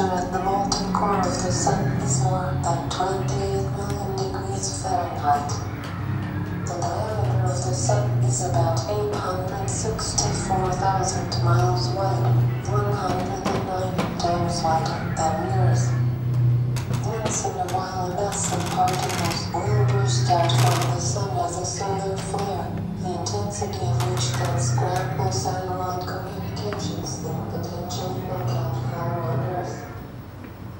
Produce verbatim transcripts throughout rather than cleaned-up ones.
At the molten core of the sun is more than twenty-eight million degrees Fahrenheit. The diameter of the sun is about eight hundred sixty-four thousand miles wide, one hundred nine times wider than Earth. Once in a while, a mass of particles will burst out from the sun as a solar flare, the intensity of which can scramble satellite communications and potentially knock out power on Earth.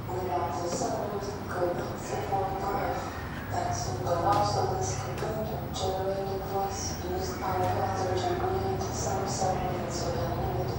Without the sun, we could not support life. That's the loss of this computer-generated voice used by the other to create some semblance of anonymity.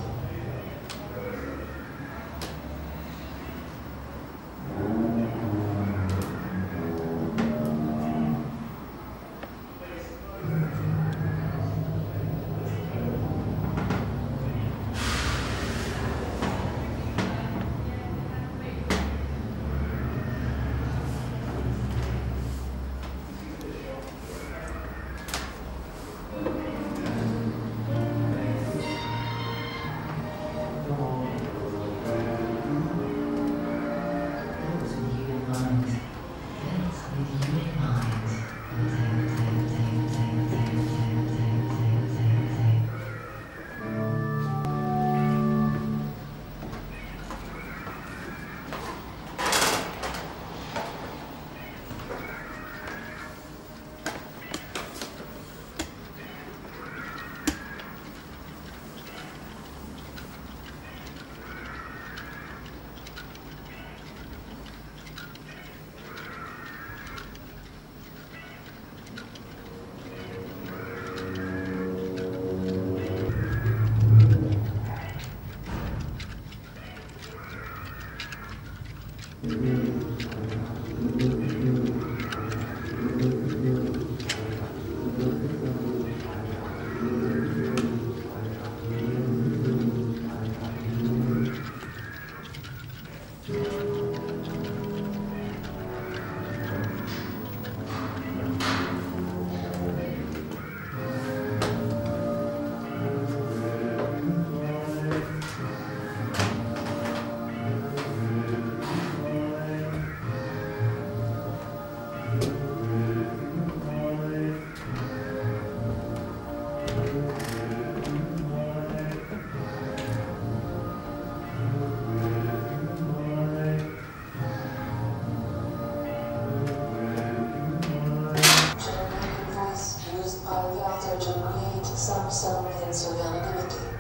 Some semblance of anonymity.